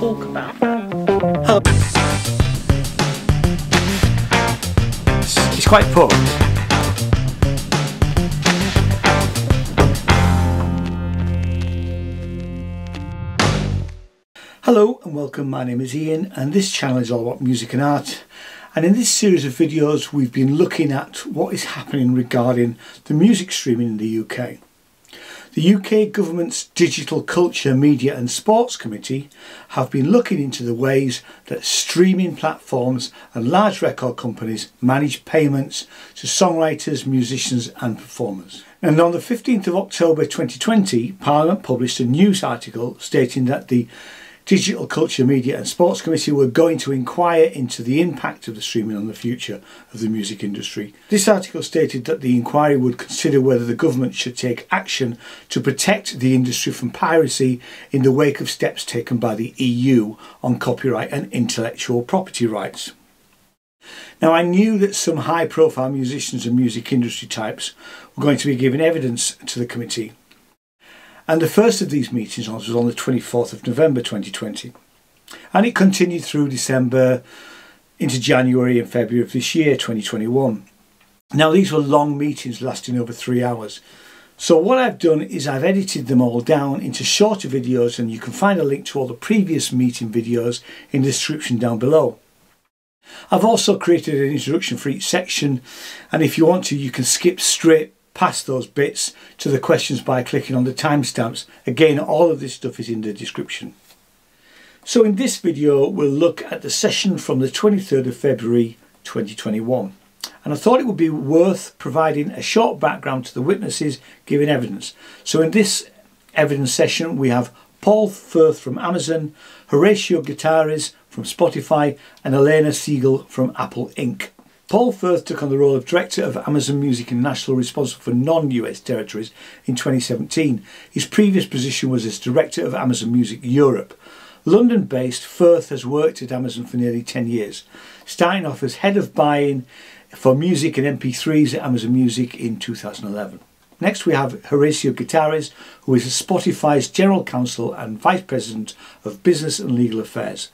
talk about. She's quite poor. Hello and welcome, my name is Ian and this channel is all about music and art, and in this series of videos we've been looking at what is happening regarding the music streaming in the UK. The UK government's Digital Culture, Media and Sports Committee have been looking into the ways that streaming platforms and large record companies manage payments to songwriters, musicians and performers. And on the 15th of October 2020, Parliament published a news article stating that the Digital Culture, Media and Sports Committee were going to inquire into the impact of the streaming on the future of the music industry. This article stated that the inquiry would consider whether the government should take action to protect the industry from piracy in the wake of steps taken by the EU on copyright and intellectual property rights. Now, I knew that some high-profile musicians and music industry types were going to be giving evidence to the committee. And the first of these meetings was on the 24th of November 2020, and it continued through December into January and February of this year 2021. Now, these were long meetings lasting over 3 hours, so what I've done is I've edited them all down into shorter videos, and you can find a link to all the previous meeting videos in the description down below. I've also created an introduction for each section, and if you want to, you can skip straight past those bits to the questions by clicking on the timestamps. Again, all of this stuff is in the description. So in this video we'll look at the session from the 23rd of February 2021, and I thought it would be worth providing a short background to the witnesses giving evidence. So in this evidence session we have Paul Firth from Amazon, Horacio Gutierrez from Spotify and Elena Segal from Apple Inc. Paul Firth took on the role of Director of Amazon Music International, responsible for non-US territories, in 2017. His previous position was as Director of Amazon Music Europe. London-based, Firth has worked at Amazon for nearly 10 years, starting off as Head of Buying for Music and MP3s at Amazon Music in 2011. Next we have Horacio Gutierrez, who is Spotify's General Counsel and Vice President of Business and Legal Affairs.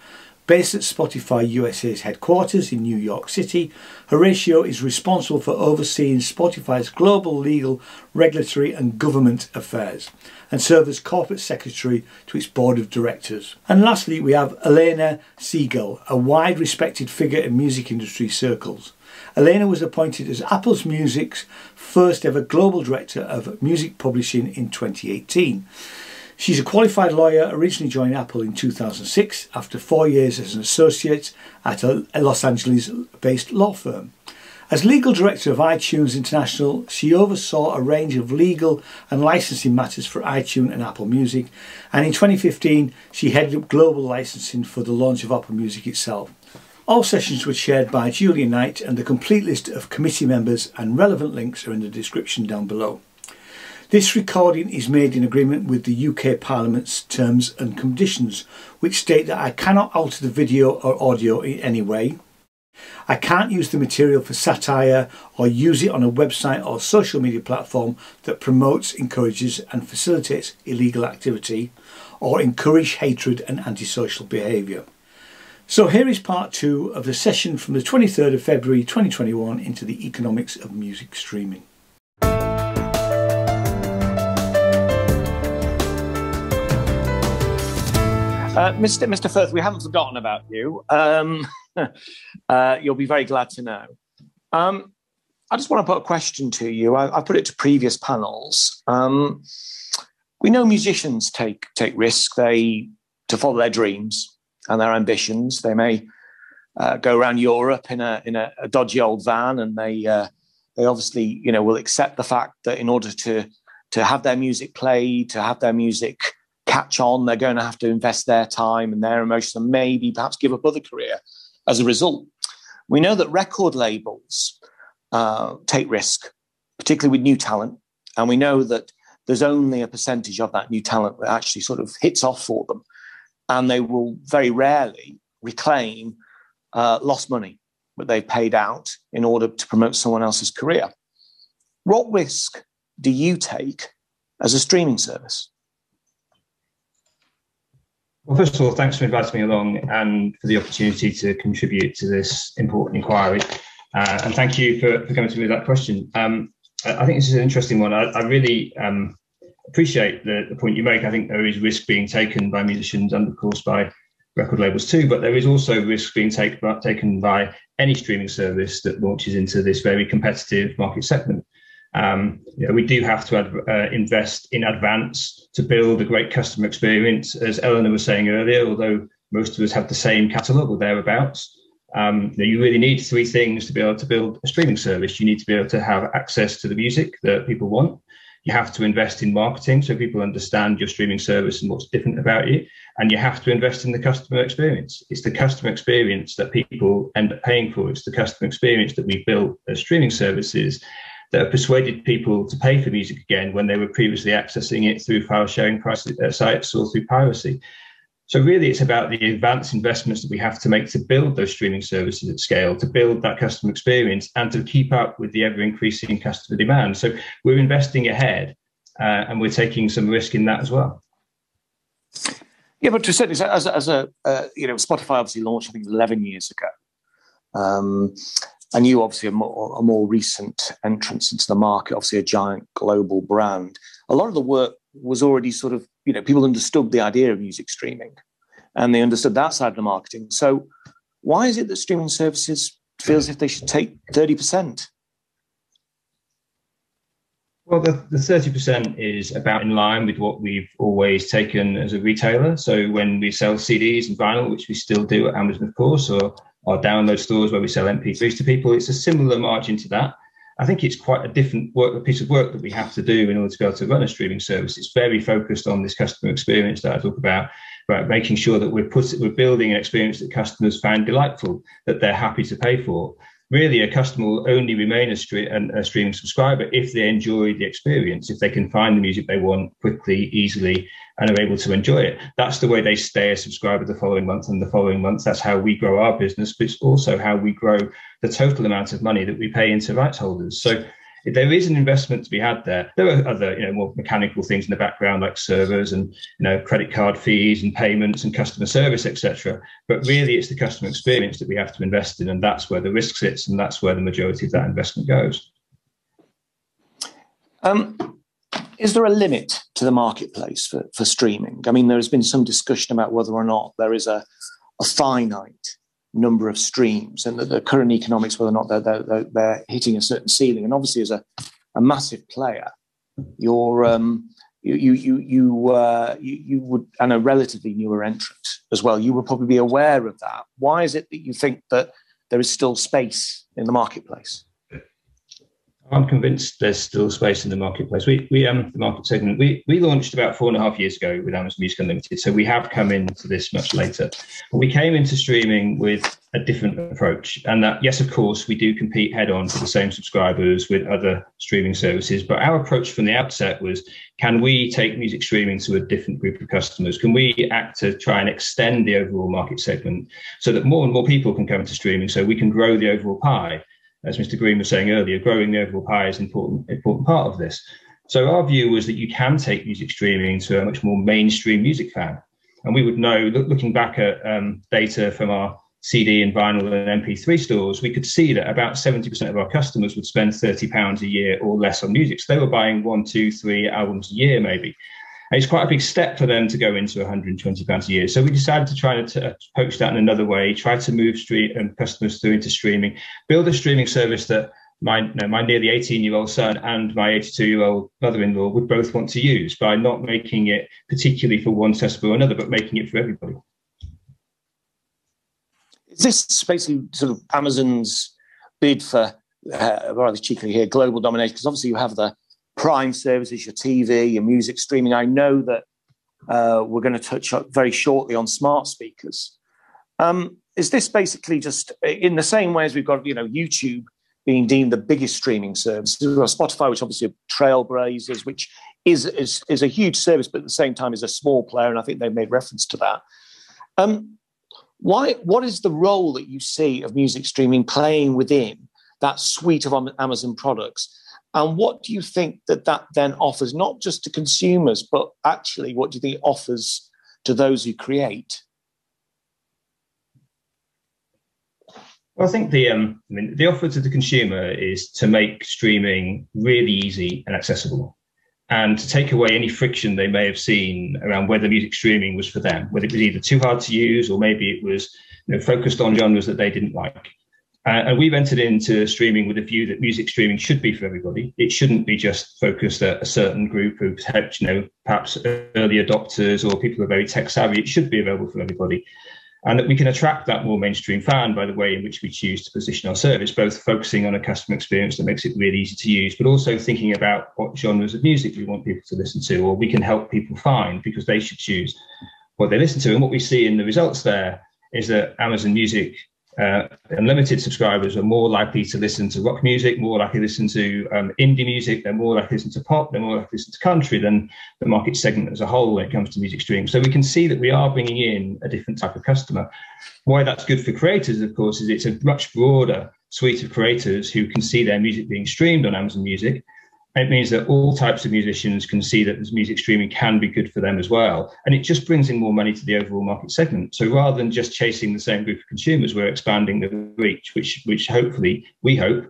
Based at Spotify USA's headquarters in New York City, Horacio is responsible for overseeing Spotify's global legal, regulatory and government affairs, and serves as corporate secretary to its board of directors. And lastly, we have Elena Segal, a wide respected figure in music industry circles. Elena was appointed as Apple Music's first ever global director of music publishing in 2018. She's a qualified lawyer, originally joined Apple in 2006 after 4 years as an associate at a Los Angeles-based law firm. As legal director of iTunes International, she oversaw a range of legal and licensing matters for iTunes and Apple Music, and in 2015 she headed up global licensing for the launch of Apple Music itself. All sessions were chaired by Julia Knight, and the complete list of committee members and relevant links are in the description down below. This recording is made in agreement with the UK Parliament's Terms and Conditions, which state that I cannot alter the video or audio in any way. I can't use the material for satire or use it on a website or social media platform that promotes, encourages and facilitates illegal activity or encourage hatred and antisocial behaviour. So here is part two of the session from the 23rd of February 2021 into the economics of music streaming. Mr. Firth, we haven't forgotten about you. You'll be very glad to know. I just want to put a question to you. I put it to previous panels. We know musicians take risk. They to follow their dreams and their ambitions. They may go around Europe in a dodgy old van, and they obviously will accept the fact that in order to have their music played, to have their music catch on, they're going to have to invest their time and their emotions and maybe perhaps give up other career as a result. We know that record labels take risk, particularly with new talent, and we know that there's only a percentage of that new talent that actually sort of hits off for them, and they will very rarely reclaim lost money that they've paid out in order to promote someone else's career. What risk do you take as a streaming service? Well, first of all, thanks for inviting me along and for the opportunity to contribute to this important inquiry. And thank you for coming to me with that question. I think this is an interesting one. I really appreciate the point you make. I think there is risk being taken by musicians and, of course, by record labels too, but there is also risk being taken by any streaming service that launches into this very competitive market segment. We do have to invest in advance to build a great customer experience, as Elena was saying earlier, although most of us have the same catalogue or thereabouts. You really need three things to be able to build a streaming service. You need to be able to have access to the music that people want. You have to invest in marketing so people understand your streaming service and what's different about you. And you have to invest in the customer experience. It's the customer experience that people end up paying for. It's the customer experience that we built as streaming services that have persuaded people to pay for music again when they were previously accessing it through file sharing sites or through piracy. So really, it's about the advanced investments that we have to make to build those streaming services at scale, to build that customer experience and to keep up with the ever-increasing customer demand. So we're investing ahead and we're taking some risk in that as well. Yeah, but to a certain extent, as Spotify obviously launched, I think, 11 years ago. And you obviously a more recent entrance into the market, obviously a giant global brand. A lot of the work was already sort of, people understood the idea of music streaming and they understood that side of the marketing. So why is it that streaming services feel as if they should take 30%? Well, the 30% is about in line with what we've always taken as a retailer. So when we sell CDs and vinyl, which we still do at Amazon, of course, or our download stores where we sell MP3s to people, it's a similar margin to that. I think it's quite a different piece of work that we have to do in order to be able to run a streaming service. It's very focused on this customer experience that I talk about making sure that we're building an experience that customers find delightful, that they're happy to pay for. Really, a customer will only remain a streaming subscriber if they enjoy the experience, if they can find the music they want quickly, easily, and are able to enjoy it. That's the way they stay a subscriber the following month and the following month. That's how we grow our business, but it's also how we grow the total amount of money that we pay into rights holders. So there is an investment to be had there. There are other, more mechanical things in the background, like servers and, credit card fees and payments and customer service, etc. But really, it's the customer experience that we have to invest in, and that's where the risk sits, and that's where the majority of that investment goes. Is there a limit to the marketplace for streaming? I mean, there has been some discussion about whether or not there is a finite number of streams and that the current economics, whether or not they're hitting a certain ceiling. And obviously, as a massive player, you would, and a relatively newer entrant as well, you would probably be aware of that. Why is it that you think that there is still space in the marketplace? I'm convinced there's still space in the marketplace. We the market segment, we launched about 4.5 years ago with Amazon Music Unlimited, so we have come into this much later. But we came into streaming with a different approach, and that, yes, of course, we do compete head-on for the same subscribers with other streaming services, but our approach from the outset was, can we take music streaming to a different group of customers? Can we act to try and extend the overall market segment so that more and more people can come into streaming so we can grow the overall pie? As Mr. Green was saying earlier, growing the overall pie is an important part of this. So our view was that you can take music streaming to a much more mainstream music fan. And we would know, looking back at data from our CD and vinyl and MP3 stores, we could see that about 70% of our customers would spend £30 a year or less on music. So they were buying 1, 2, 3 albums a year maybe. And it's quite a big step for them to go into £120 a year. So we decided to try to approach that in another way, try to move customers through into streaming, build a streaming service that my nearly 18-year-old son and my 82-year-old mother-in-law would both want to use by not making it particularly for one customer or another, but making it for everybody. Is this basically sort of Amazon's bid for, rather cheekily here, global domination? Because obviously you have the Prime services, your TV, your music streaming. I know that we're going to touch up very shortly on smart speakers. Is this basically just in the same way as we've got, YouTube being deemed the biggest streaming service, or Spotify, which obviously are trailblazers, which is a huge service, but at the same time is a small player, and I think they've made reference to that. What is the role that you see of music streaming playing within that suite of Amazon products? And what do you think that then offers, not just to consumers, but actually what do you think it offers to those who create? Well, I think the offer to the consumer is to make streaming really easy and accessible, and to take away any friction they may have seen around whether music streaming was for them, whether it was either too hard to use or maybe it was focused on genres that they didn't like. And we've entered into streaming with a view that music streaming should be for everybody. It shouldn't be just focused at a certain group who perhaps, perhaps early adopters or people who are very tech savvy. It should be available for everybody. And that we can attract that more mainstream fan by the way in which we choose to position our service, both focusing on a customer experience that makes it really easy to use, but also thinking about what genres of music we want people to listen to, or we can help people find, because they should choose what they listen to. And what we see in the results there is that Amazon Music Unlimited subscribers are more likely to listen to rock music, more likely to listen to indie music, they're more likely to listen to pop, they're more likely to listen to country than the market segment as a whole when it comes to music streaming. So we can see that we are bringing in a different type of customer. Why that's good for creators, of course, is it's a much broader suite of creators who can see their music being streamed on Amazon Music. It means that all types of musicians can see that this music streaming can be good for them as well. And it just brings in more money to the overall market segment. So rather than just chasing the same group of consumers, we're expanding the reach, which hopefully, we hope,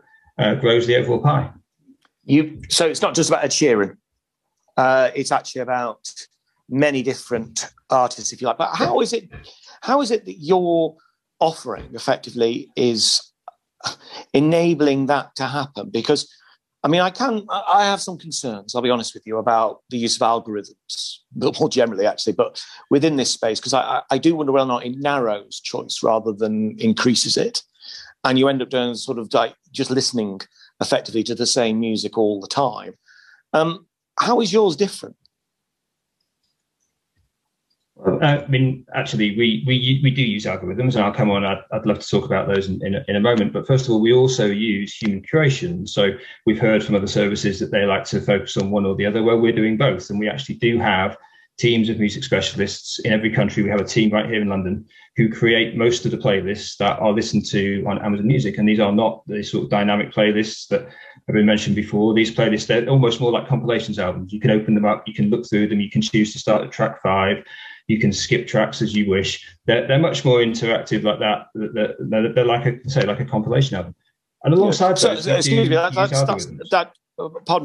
grows the overall pie. So it's not just about Ed Sheeran. It's actually about many different artists, if you like. But how is it that your offering effectively is enabling that to happen? Because I have some concerns, I'll be honest with you, about the use of algorithms, more generally, actually, but within this space, because I do wonder whether or not it narrows choice rather than increases it. And you end up doing sort of like just listening effectively to the same music all the time. How is yours different? Actually, we do use algorithms, and I'll come on. I'd love to talk about those in a moment. But first of all, we also use human curation. So we've heard from other services that they like to focus on one or the other. Well, we're doing both, and we actually do have teams of music specialists in every country. We have a team right here in London who create most of the playlists that are listened to on Amazon Music. And these are not the sort of dynamic playlists that have been mentioned before. These playlists, they're almost more like compilations albums. You can open them up, you can look through them, you can choose to start at track 5. You can skip tracks as you wish. They're much more interactive like that. They're like a compilation album. And alongside pardon,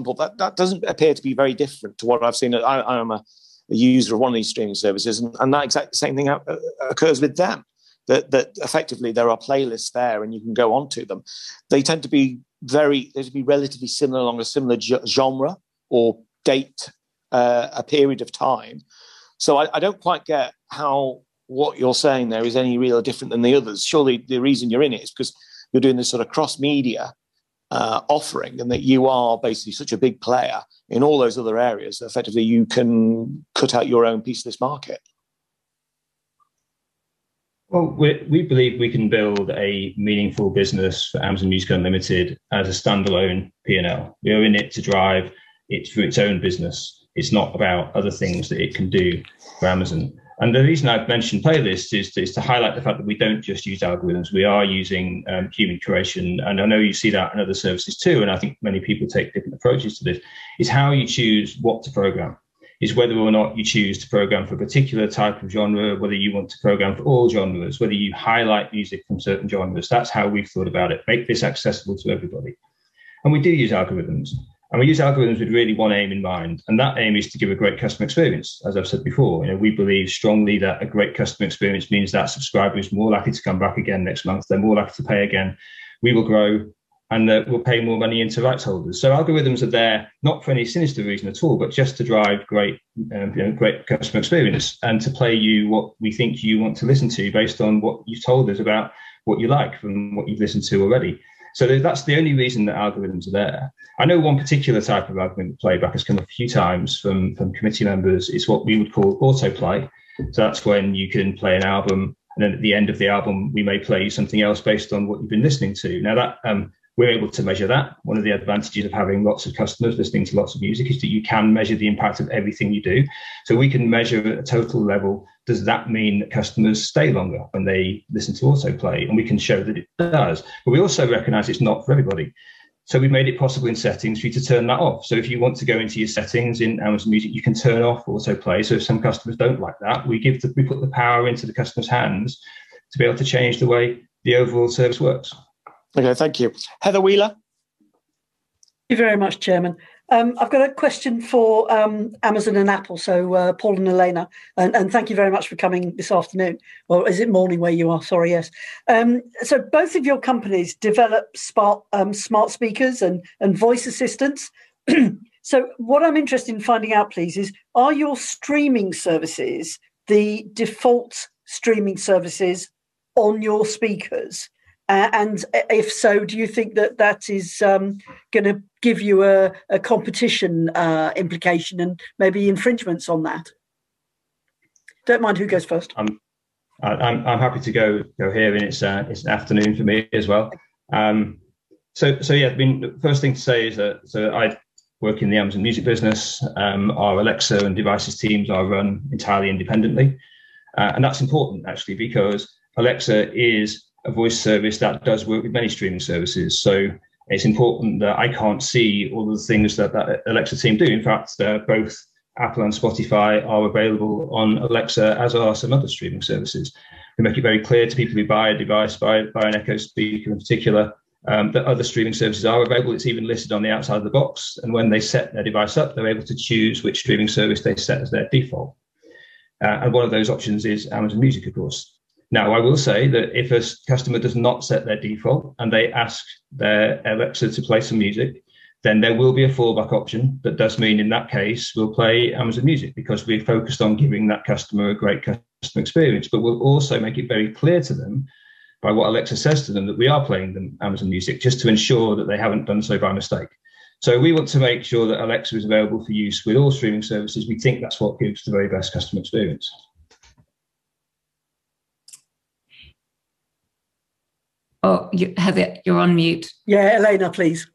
Paul, that doesn't appear to be very different to what I've seen. I'm a user of one of these streaming services, and that exact same thing occurs with them. That effectively there are playlists there, and you can go onto them. They tend to be relatively similar along a similar genre or date, a period of time. So I don't quite get how what you're saying there is any real different than the others. Surely the reason you're in it is because you're doing this sort of cross-media offering, and that you are basically such a big player in all those other areas that effectively you can cut out your own piece of this market. Well, we believe we can build a meaningful business for Amazon Music Unlimited as a standalone P&L. We are in it to drive it through its own business. It's not about other things that it can do for Amazon. And the reason I've mentioned playlists is to highlight the fact that we don't just use algorithms. We are using human curation. And I know you see that in other services too. And I think many people take different approaches to this. It's how you choose what to program. It's whether or not you choose to program for a particular type of genre, whether you want to program for all genres, whether you highlight music from certain genres. That's how we've thought about it. Make this accessible to everybody. And we do use algorithms. And we use algorithms with really one aim in mind, and that aim is to give a great customer experience. As I've said before, we believe strongly that a great customer experience means that subscriber is more likely to come back again next month. They're more likely to pay again. We will grow, and we'll pay more money into rights holders. So algorithms are there not for any sinister reason at all, but just to drive great, great customer experience and to play you what we think you want to listen to based on what you've told us about what you like from what you've listened to already. So that's the only reason that algorithms are there. I know one particular type of algorithmic playback has come a few times from committee members. It's what we would call autoplay. So that's when you can play an album, and then at the end of the album, we may play something else based on what you've been listening to. Now, that we're able to measure that. One of the advantages of having lots of customers listening to lots of music is that you can measure the impact of everything you do. So we can measure at a total level, does that mean that customers stay longer when they listen to autoplay? And we can show that it does. But we also recognize it's not for everybody. So we've made it possible in settings for you to turn that off. So if you want to go into your settings in Amazon Music, you can turn off autoplay. So if some customers don't like that, we put the power into the customer's hands to be able to change the way the overall service works. Okay, thank you. Heather Wheeler. Thank you very much, Chairman. I've got a question for Amazon and Apple, so Paul and Elena, and thank you very much for coming this afternoon. Well, is it morning where you are? Sorry, yes. So both of your companies develop smart speakers and voice assistants. So what I'm interested in finding out, please, is are your streaming services the default streaming services on your speakers? And if so, do you think that that is going to give you a competition implication and maybe infringements on that? Don't mind who goes first. I'm happy to go here, and it's an afternoon for me as well. So yeah, I mean, the first thing to say is that I work in the Amazon Music business. Our Alexa and devices teams are run entirely independently, and that's important actually because Alexa is a voice service that does work with many streaming services. So it's important that I can't see all the things that Alexa team do. In fact, both Apple and Spotify are available on Alexa, as are some other streaming services. We make it very clear to people who buy a device, buy an Echo speaker in particular, that other streaming services are available. It's even listed on the outside of the box. And when they set their device up, they're able to choose which streaming service they set as their default. And one of those options is Amazon Music, of course. Now, I will say that if a customer does not set their default and they ask their Alexa to play some music, then there will be a fallback option. That does mean in that case, we'll play Amazon Music because we're focused on giving that customer a great customer experience. But we'll also make it very clear to them by what Alexa says to them that we are playing them Amazon Music, just to ensure that they haven't done so by mistake. So we want to make sure that Alexa is available for use with all streaming services. We think that's what gives the very best customer experience. Oh, Heather, you're on mute. Yeah, Elena, please.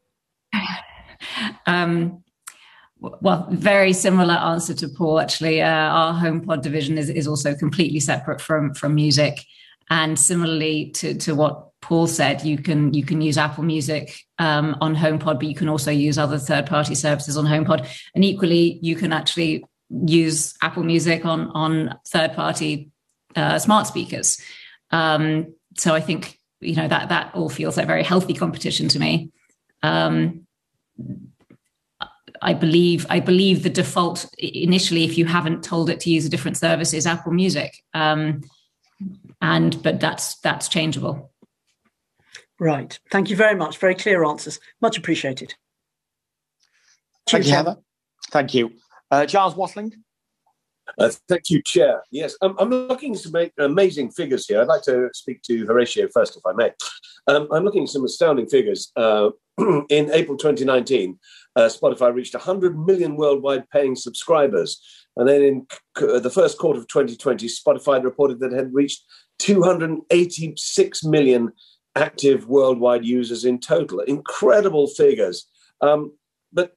Well, very similar answer to Paul, actually. Our HomePod division is also completely separate from music. And similarly to what Paul said, you can use Apple Music on HomePod, but you can also use other third-party services on HomePod. And equally, you can actually use Apple Music on third-party smart speakers. So I think, you know, that all feels like very healthy competition to me. I believe the default initially, if you haven't told it to use a different service, is Apple Music, but that's changeable. Right. Thank you very much. Very clear answers. Much appreciated. Thank you, Heather. Thank you, Giles Watling. Thank you, Chair. Yes, I'm looking at some amazing figures here. I'd like to speak to Horacio first, if I may. I'm looking at some astounding figures. In April 2019, Spotify reached 100 million worldwide paying subscribers. And then in the first quarter of 2020, Spotify reported that it had reached 286 million active worldwide users in total. Incredible figures. But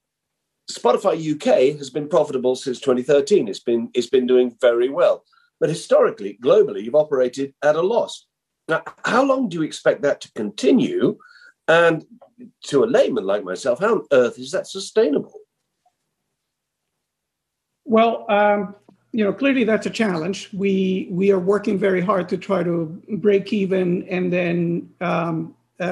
Spotify UK has been profitable since 2013. It's been doing very well. But historically, globally, you've operated at a loss. Now, how long do you expect that to continue? And to a layman like myself, how on earth is that sustainable? Well, clearly that's a challenge. We are working very hard to try to break even and then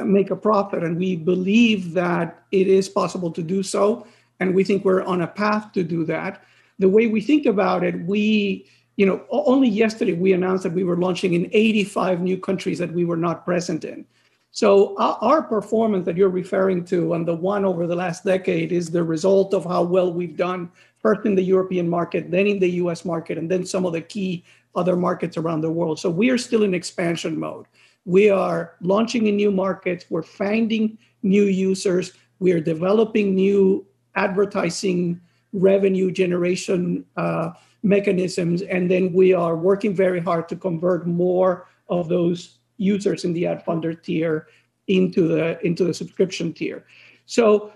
make a profit. And we believe that it is possible to do so. And we think we're on a path to do that. The way we think about it, only yesterday we announced that we were launching in 85 new countries that we were not present in. So our performance that you're referring to and the one over the last decade is the result of how well we've done first in the European market, then in the US market, and then some of the key other markets around the world. So we are still in expansion mode. We are launching in new markets. We're finding new users. We are developing new advertising revenue generation mechanisms, and then we are working very hard to convert more of those users in the ad funder tier into the subscription tier. So,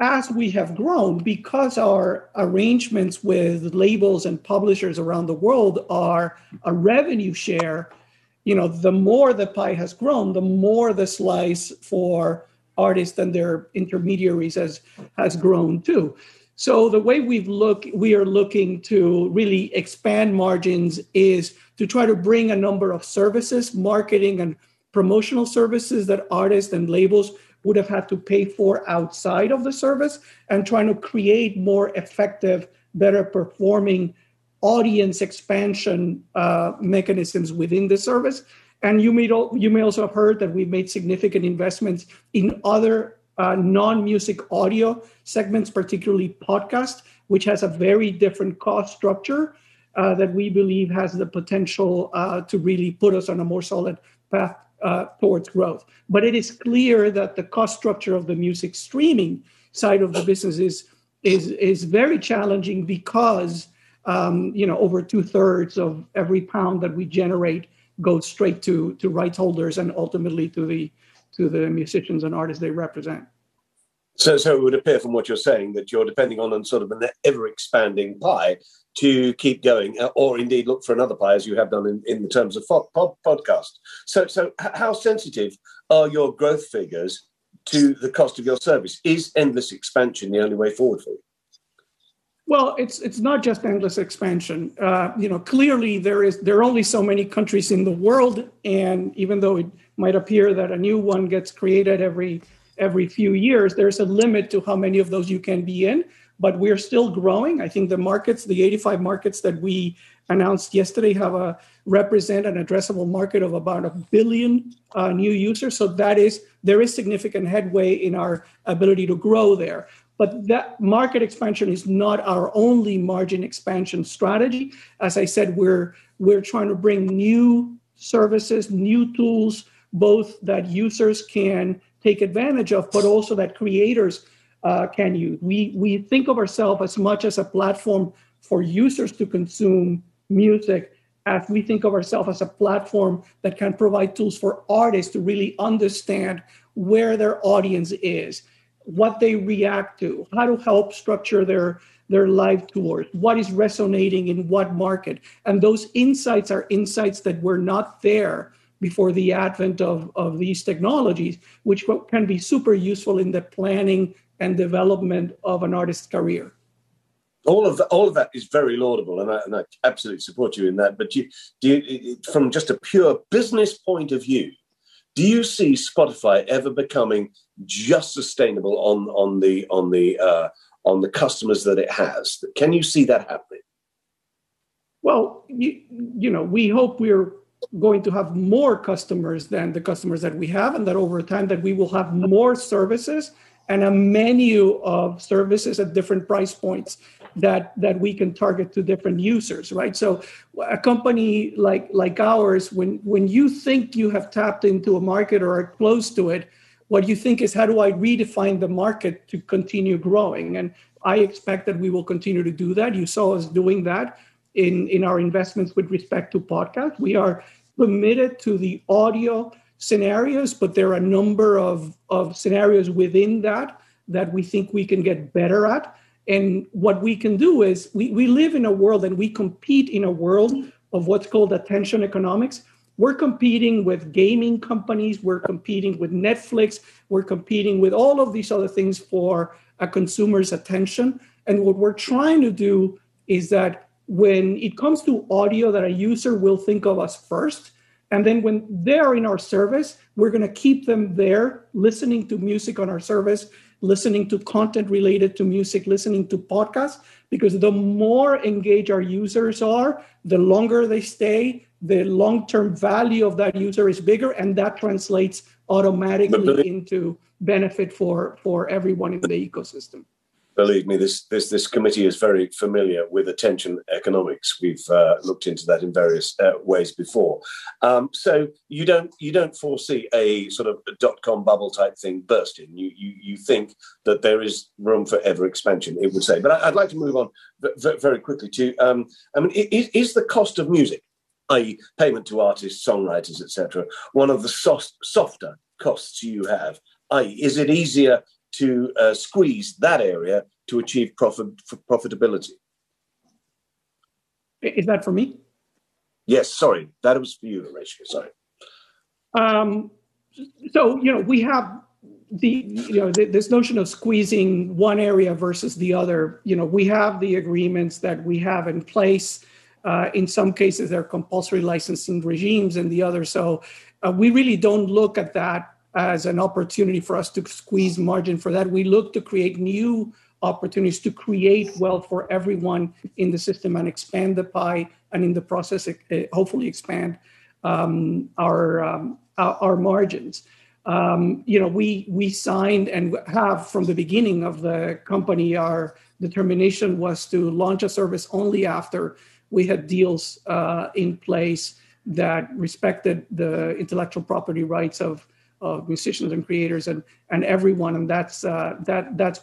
as we have grown, because our arrangements with labels and publishers around the world are a revenue share, the more the pie has grown, the more the slice for artists and their intermediaries has grown too. So the way we are looking to really expand margins is to try to bring a number of services, marketing and promotional services that artists and labels would have had to pay for outside of the service, and trying to create more effective, better performing audience expansion mechanisms within the service. And you may also have heard that we've made significant investments in other non-music audio segments, particularly podcast, which has a very different cost structure that we believe has the potential to really put us on a more solid path towards growth. But it is clear that the cost structure of the music streaming side of the business is very challenging because over 2/3 of every £1 that we generate goes straight to rights holders and ultimately to the musicians and artists they represent. So it would appear from what you're saying that you're depending on sort of an ever-expanding pie to keep going, or indeed look for another pie, as you have done in the terms of podcast. So how sensitive are your growth figures to the cost of your service? Is endless expansion the only way forward for you? Well, it's not just endless expansion. Clearly there are only so many countries in the world, and even though it might appear that a new one gets created every few years, there's a limit to how many of those you can be in. But we're still growing. I think the 85 markets that we announced yesterday, represent an addressable market of about 1 billion new users. So there is significant headway in our ability to grow there. But that market expansion is not our only margin expansion strategy. As I said, we're trying to bring new services, new tools, both that users can take advantage of, but also that creators can use. We think of ourselves as much as a platform for users to consume music, as we think of ourselves as a platform that can provide tools for artists to really understand where their audience is, what they react to, how to help structure their live tours, what is resonating in what market. And those insights are insights that were not there before the advent of these technologies, which can be super useful in the planning and development of an artist's career. All of that is very laudable, and I absolutely support you in that. But from just a pure business point of view, do you see Spotify ever becoming just sustainable on the customers that it has? Can you see that happening? Well, we hope we're going to have more customers than the customers that we have, and that over time that we will have more services and a menu of services at different price points that we can target to different users, right? So a company like ours, when you think you have tapped into a market or are close to it, what you think is, how do I redefine the market to continue growing? And I expect that we will continue to do that. You saw us doing that in our investments with respect to podcasts. We are committed to the audio scenarios, but there are a number of scenarios within that we think we can get better at. And what we can do is we live in a world, and we compete in a world of what's called attention economics. We're competing with gaming companies. We're competing with Netflix. We're competing with all of these other things for a consumer's attention. And what we're trying to do is that when it comes to audio, that a user will think of us first. And then when they're in our service, we're going to keep them there, listening to music on our service, listening to content related to music, listening to podcasts, because the more engaged our users are, the longer they stay, the long-term value of that user is bigger, and that translates automatically into benefit for everyone in the ecosystem. Believe me, this committee is very familiar with attention economics. We've looked into that in various ways before. So you don't foresee a sort of dot-com bubble type thing bursting. You think that there is room for ever expansion, it would say. But I'd like to move on very quickly to. Is the cost of music, i.e., payment to artists, songwriters, etc., one of the softer costs you have? I.e., is it easier to squeeze that area to achieve profitability? Is that for me? Yes, sorry. That was for you, Horacio, sorry. So, we have this notion of squeezing one area versus the other, we have the agreements that we have in place. In some cases, they're compulsory licensing regimes, and the other. So we really don't look at that as an opportunity for us to squeeze margin for that. We look to create new opportunities to create wealth for everyone in the system and expand the pie, and in the process, hopefully expand our margins. We signed and have from the beginning of the company, our determination was to launch a service only after we had deals in place that respected the intellectual property rights of musicians and creators and everyone. And that's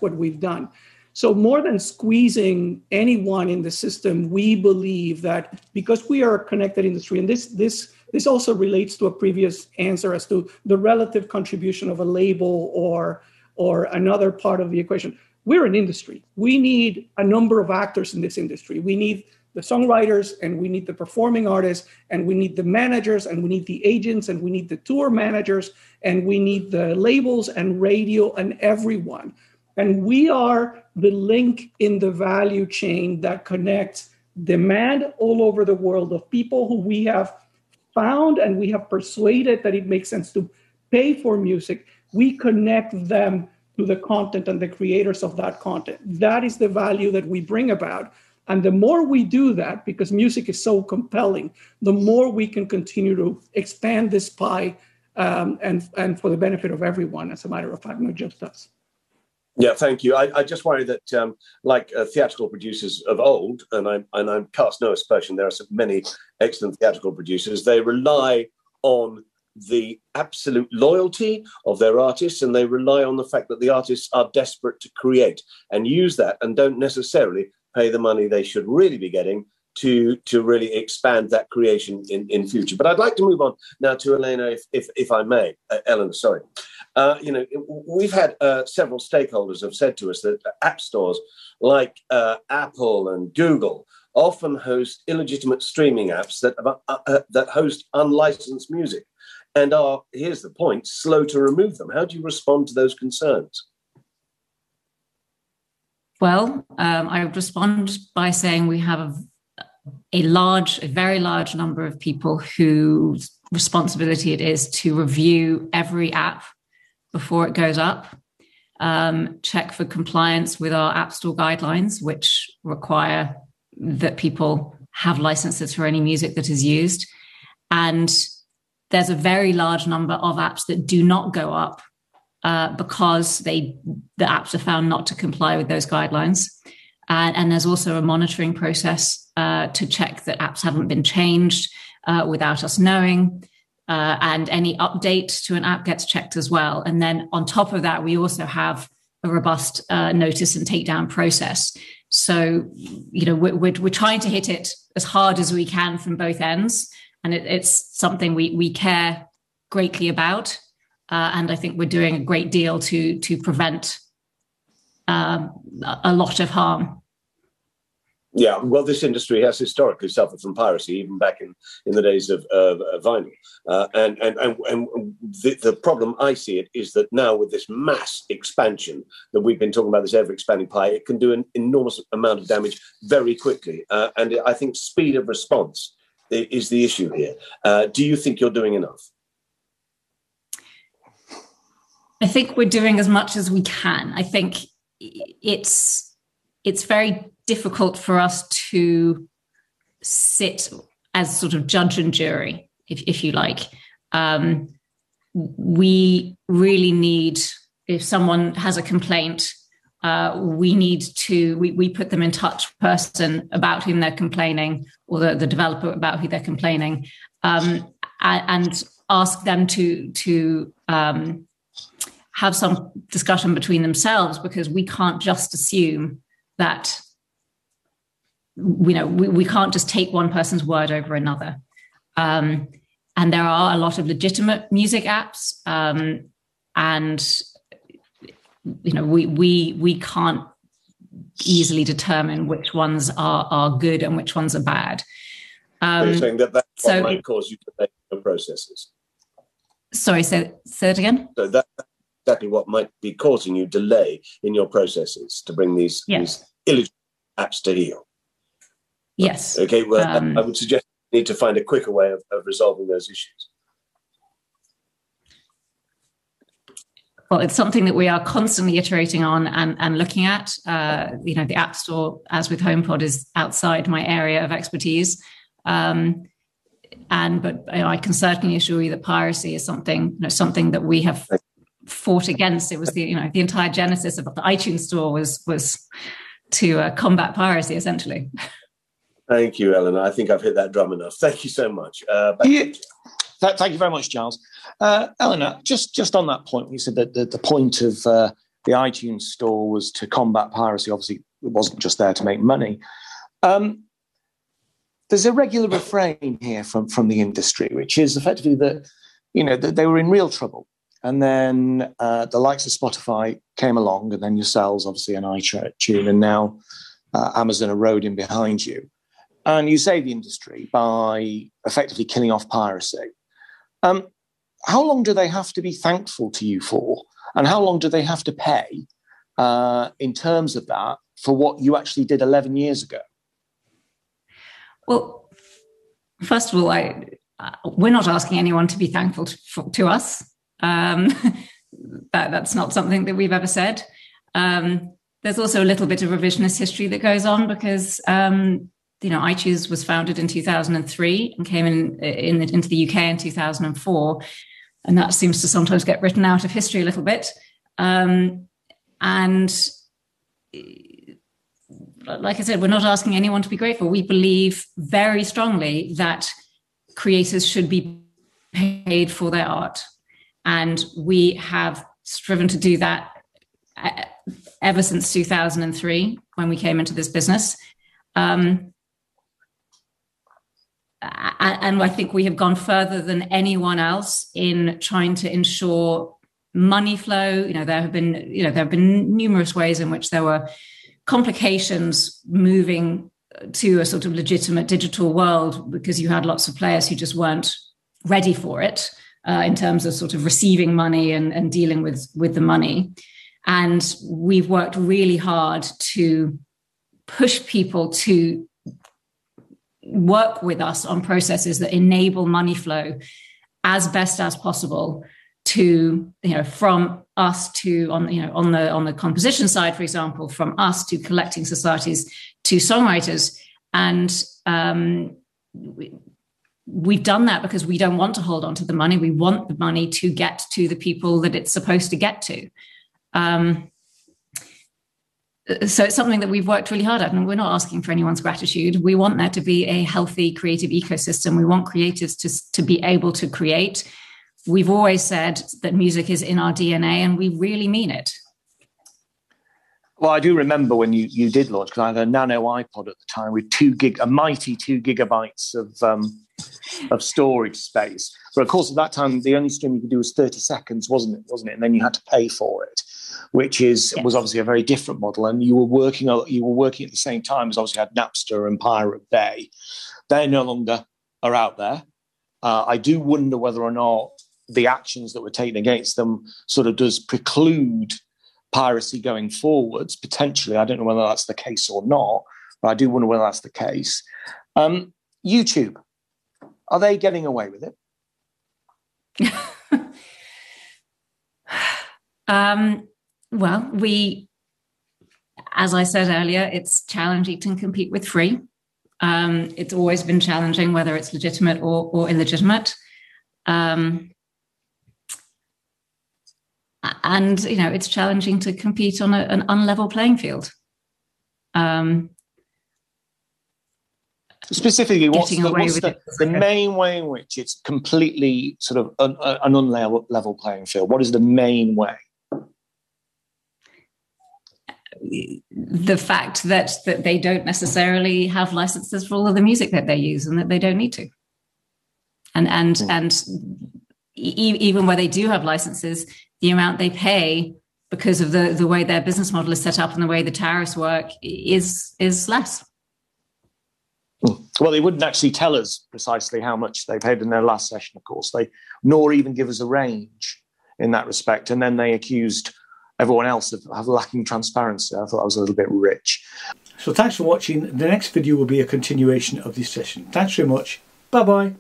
what we've done. So more than squeezing anyone in the system, we believe that because we are a connected industry, and this also relates to a previous answer as to the relative contribution of a label or another part of the equation. We're an industry. We need a number of actors in this industry. We need the songwriters, and we need the performing artists, and we need the managers, and we need the agents, and we need the tour managers, and we need the labels and radio and everyone. And we are the link in the value chain that connects demand all over the world of people who we have found and we have persuaded that it makes sense to pay for music. We connect them to the content and the creators of that content. That is the value that we bring about. And the more we do that, because music is so compelling, the more we can continue to expand this pie and for the benefit of everyone, as a matter of fact, not just us. Yeah, thank you. I just worry that theatrical producers of old, and I cast no aspersion, there are so many excellent theatrical producers, they rely on the absolute loyalty of their artists, and they rely on the fact that the artists are desperate to create and use that, and don't necessarily pay the money they should really be getting to really expand that creation in future. But I'd like to move on now to Elena, if I may, Elena, sorry. We've had several stakeholders have said to us that app stores like Apple and Google often host illegitimate streaming apps that host unlicensed music and are, here's the point, slow to remove them. How do you respond to those concerns? Well, I would respond by saying we have a very large number of people whose responsibility it is to review every app before it goes up, check for compliance with our App Store guidelines, which require that people have licenses for any music that is used. And there's a very large number of apps that do not go up because the apps are found not to comply with those guidelines. And there's also a monitoring process to check that apps haven't been changed without us knowing. And any update to an app gets checked as well. And then on top of that, we also have a robust notice and takedown process. So, we're trying to hit it as hard as we can from both ends. And it's something we care greatly about. And I think we're doing a great deal to prevent a lot of harm. Yeah, well, this industry has historically suffered from piracy, even back in the days of vinyl. And the problem I see it is that now with this mass expansion that we've been talking about, this ever-expanding pie, it can do an enormous amount of damage very quickly. And I think speed of response is the issue here. Do you think you're doing enough? I think we're doing as much as we can. I think it's very difficult for us to sit as sort of judge and jury, if you like. We really need, if someone has a complaint, we put them in touch with the person about whom they're complaining, or the developer about who they're complaining, and ask them to have some discussion between themselves, because we can't just assume that, we can't just take one person's word over another. And there are a lot of legitimate music apps. We can't easily determine which ones are good and which ones are bad. So you're saying that might cause you to make processes. Sorry, say that again? So that exactly what might be causing you delay in your processes to bring these illegitimate apps to heel. Yes. Okay, well, I would suggest you need to find a quicker way of resolving those issues. Well, it's something that we are constantly iterating on and looking at. The App Store, as with HomePod, is outside my area of expertise. But I can certainly assure you that piracy is something that we have fought against. It was the entire genesis of the iTunes Store was to combat piracy, essentially. Thank you, Elena. I think I've hit that drum enough. Thank you so much. Thank you very much, Giles. Elena, just on that point, you said that the point of the iTunes Store was to combat piracy. Obviously, it wasn't just there to make money. There's a regular refrain here from the industry, which is effectively that they were in real trouble. And then the likes of Spotify came along, and then yourselves, obviously, and iTunes, and now Amazon are in behind you. And you save the industry by effectively killing off piracy. How long do they have to be thankful to you for? And how long do they have to pay in terms of that for what you actually did 11 years ago? Well, first of all, we're not asking anyone to be thankful to us. That's not something that we've ever said. There's also a little bit of revisionist history that goes on because... iTunes was founded in 2003 and came into the UK in 2004. And that seems to sometimes get written out of history a little bit. And like I said, we're not asking anyone to be grateful. We believe very strongly that creators should be paid for their art. And we have striven to do that ever since 2003 when we came into this business. And I think we have gone further than anyone else in trying to ensure money flow. There have been numerous ways in which there were complications moving to a sort of legitimate digital world because you had lots of players who just weren't ready for it in terms of sort of receiving money and dealing with the money. And we've worked really hard to push people to work with us on processes that enable money flow as best as possible to, from us to on the composition side, for example, from us to collecting societies to songwriters. And we've done that because we don't want to hold on to the money. We want the money to get to the people that it's supposed to get to. So it's something that we've worked really hard at, and we're not asking for anyone's gratitude. We want there to be a healthy creative ecosystem. We want creatives to be able to create. We've always said that music is in our DNA, and we really mean it. Well, I do remember when you did launch, because I had a nano iPod at the time with a mighty 2 gigabytes of storage space. But of course, at that time, the only stream you could do was 30 seconds, wasn't it? And then you had to pay for it, which was obviously a very different model. And you were working at the same time as obviously had Napster and Pirate Bay. They no longer are out there. I do wonder whether or not the actions that were taken against them sort of does preclude piracy going forwards, potentially. I don't know whether that's the case or not, but I do wonder whether that's the case. YouTube, are they getting away with it? Well, as I said earlier, it's challenging to compete with free. It's always been challenging, whether it's legitimate or illegitimate. And it's challenging to compete on an unlevel playing field. Specifically, what's the main way in which it's completely sort of an unlevel playing field? What is the main way? The fact that they don't necessarily have licenses for all of the music that they use, and that they don't need to. And even where they do have licenses, the amount they pay because of the way their business model is set up and the way the tariffs work is less. Well, they wouldn't actually tell us precisely how much they paid in their last session, of course, nor even give us a range. in that respect. And then they accused everyone else of lacking transparency. I thought I was a little bit rich. So thanks for watching. The next video will be a continuation of this session. Thanks very much. Bye-bye.